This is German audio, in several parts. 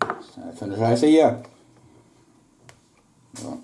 Was ist für eine Scheiße hier? So.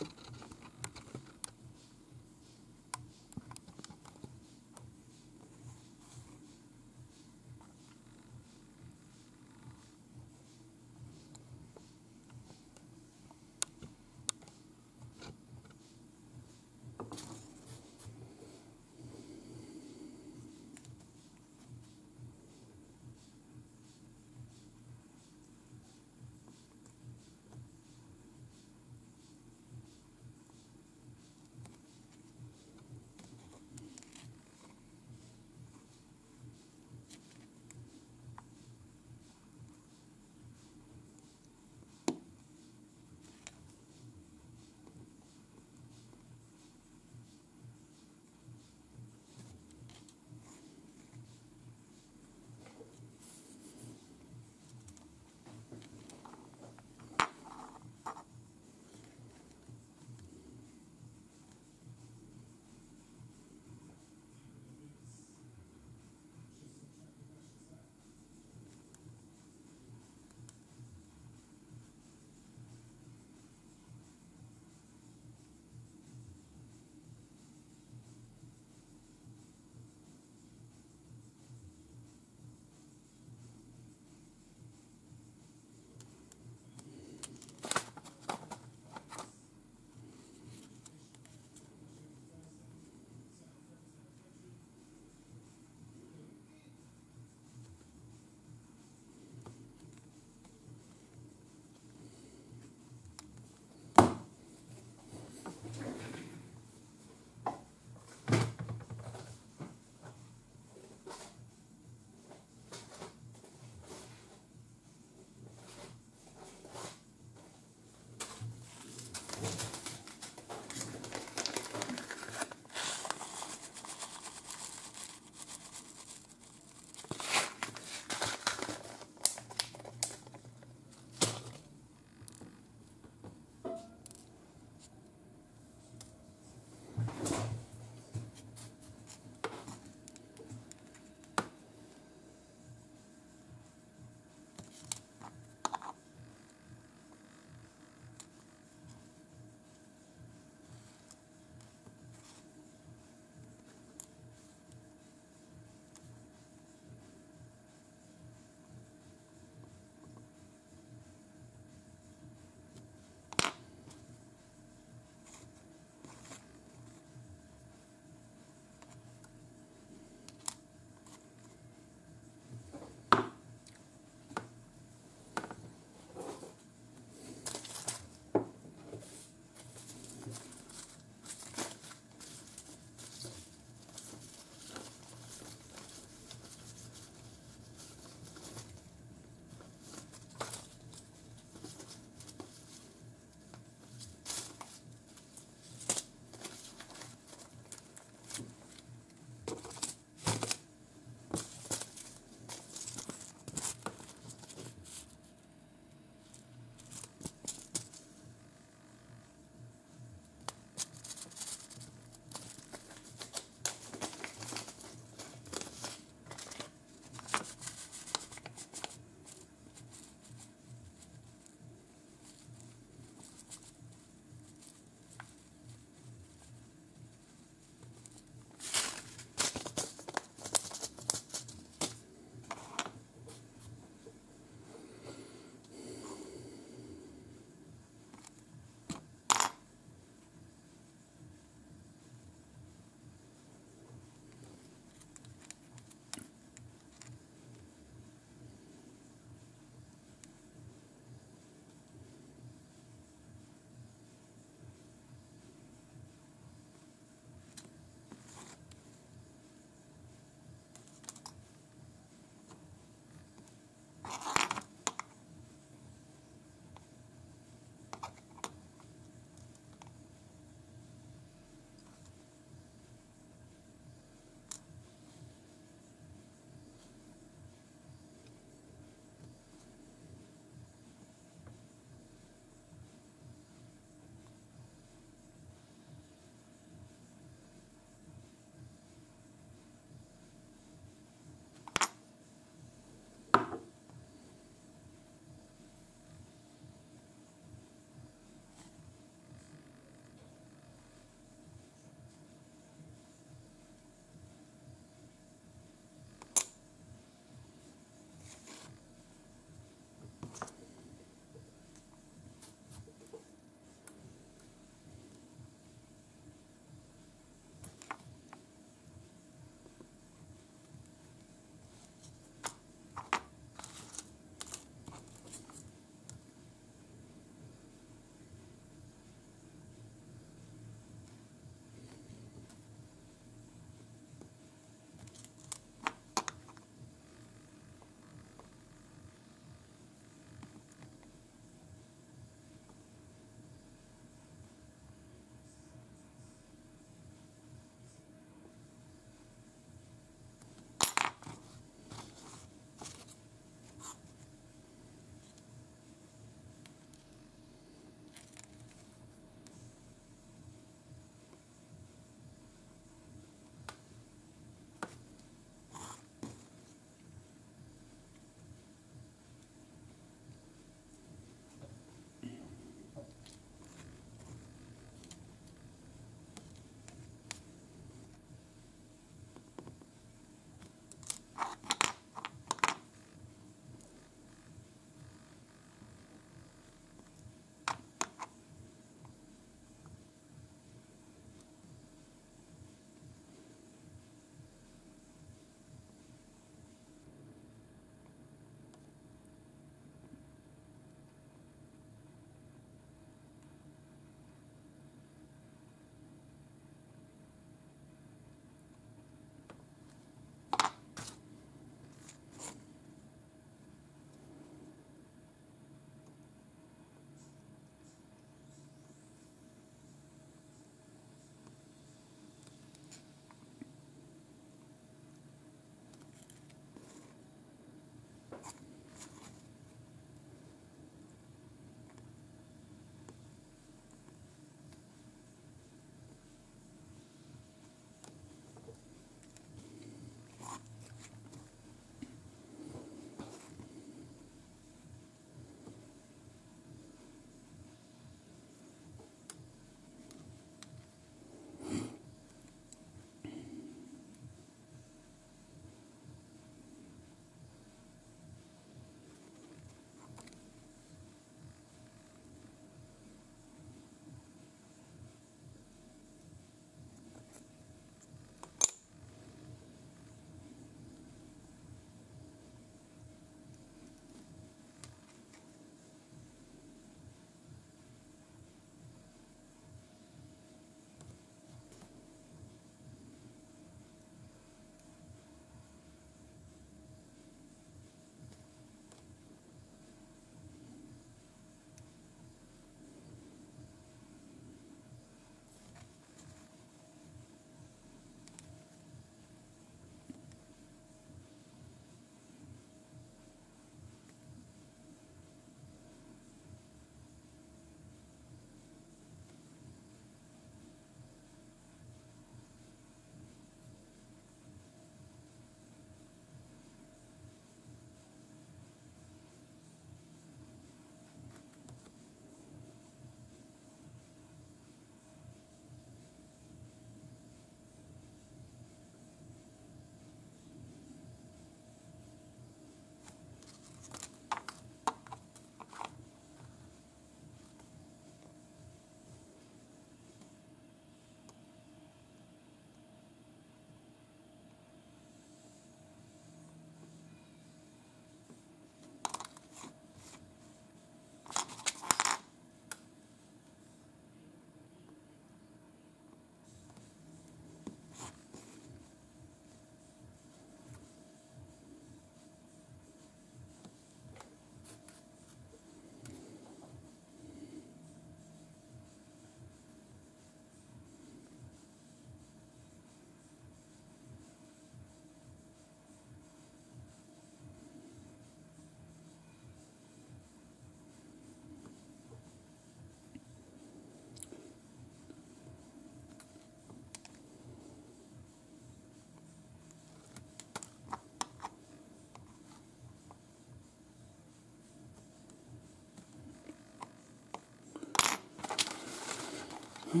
Achso,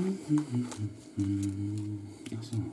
doch.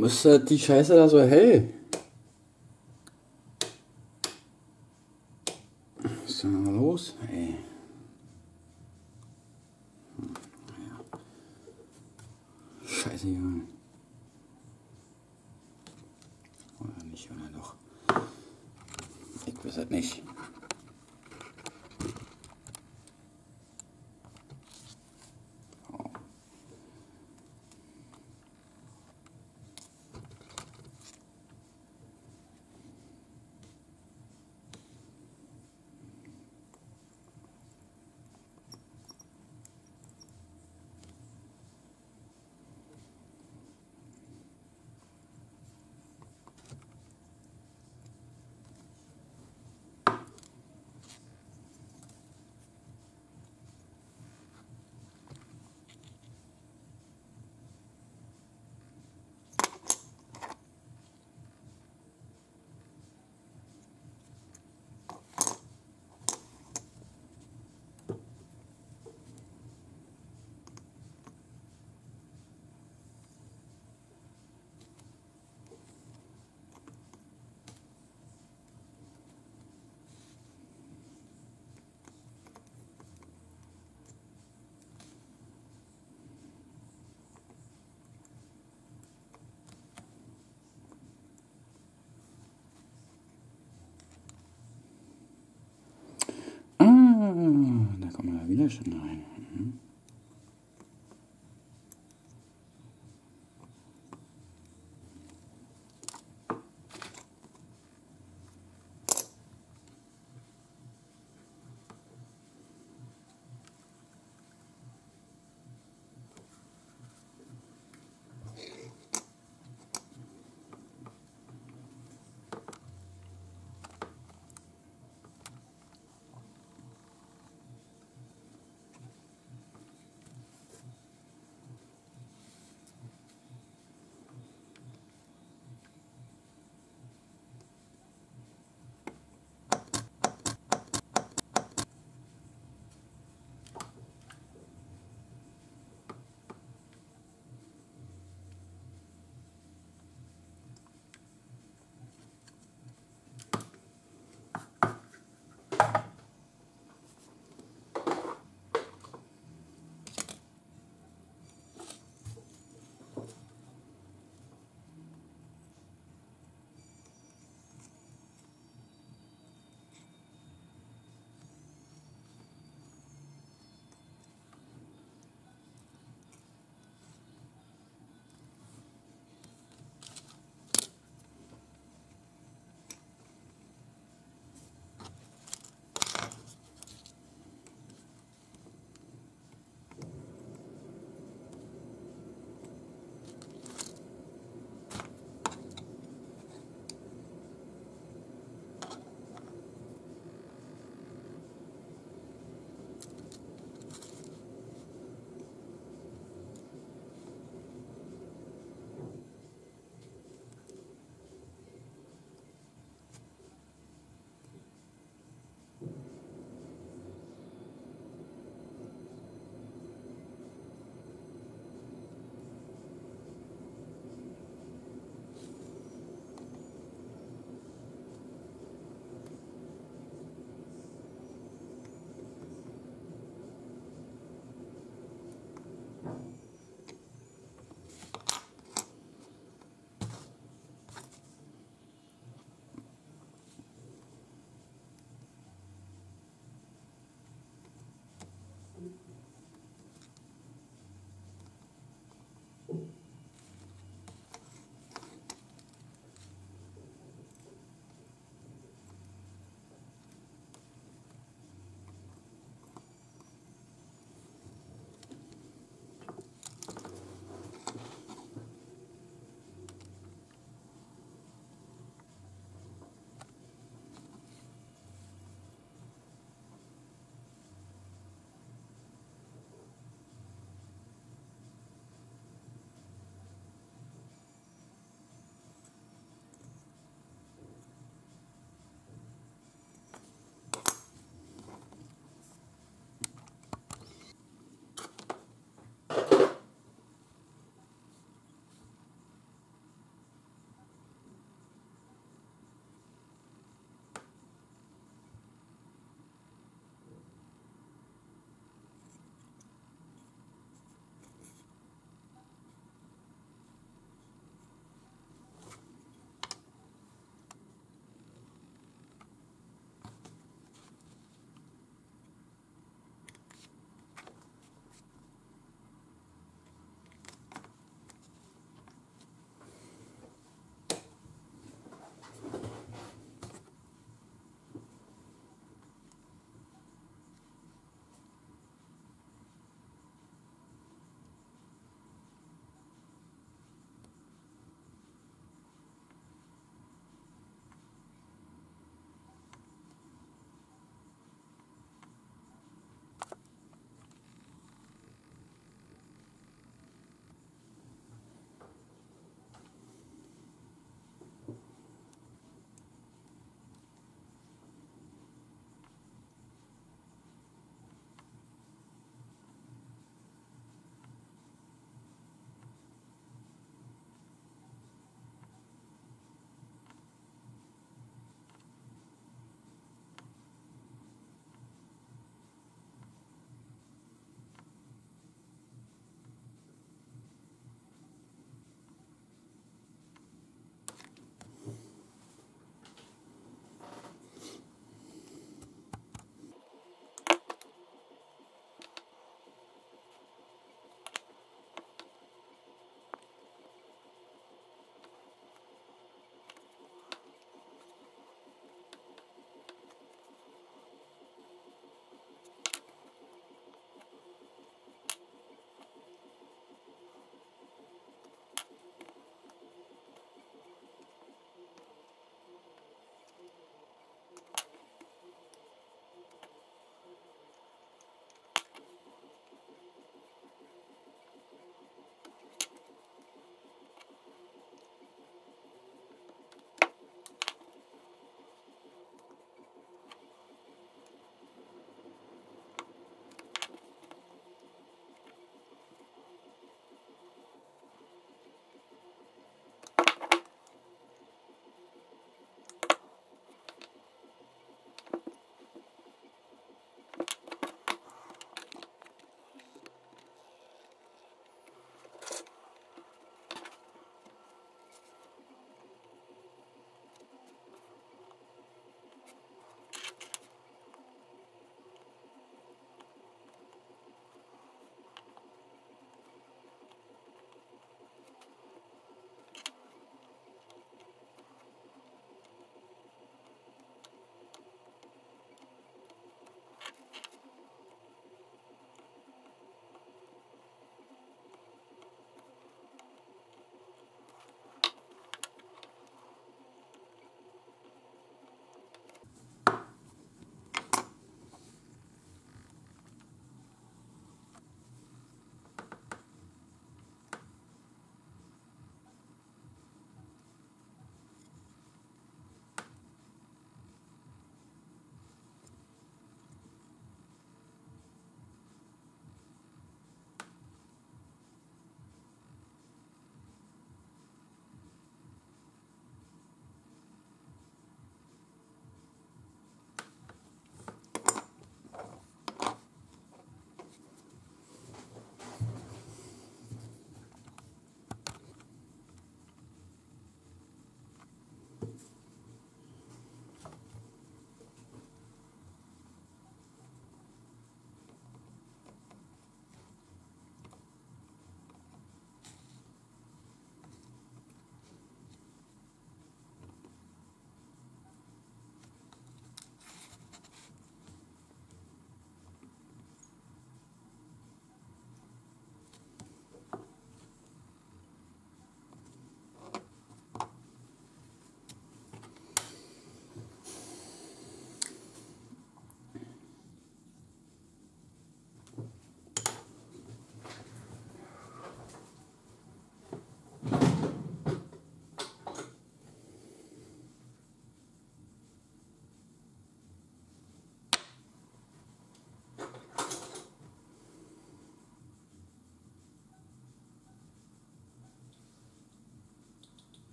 Warum ist die Scheiße da so hell? Was ist denn da los? Ey. Ja. Scheiße, Junge. Oder nicht, oder doch. Ich weiß es nicht. Da kommen wir wieder schon rein.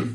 e